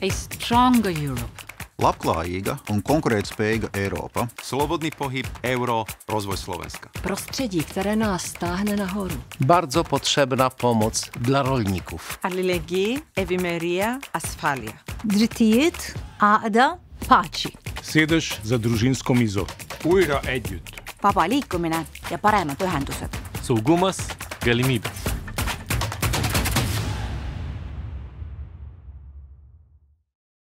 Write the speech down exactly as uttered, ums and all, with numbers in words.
a stronger Europe. Labklājīga un konkurētspējīga Eiropa. Slobodný pohyb, euro, rozvoj Slovenska. Prostředí, které nás stáhne nahoru. Bardzo potrzebna pomoc dla rolników. Αλληλεγγύη, ευημερία, ασφάλεια. Dritiet, āda, pači. Sēdēš za družinsko mizo. Uira edjut. Vabaliikkumine ja paremad ühendused. Saugumas galimības.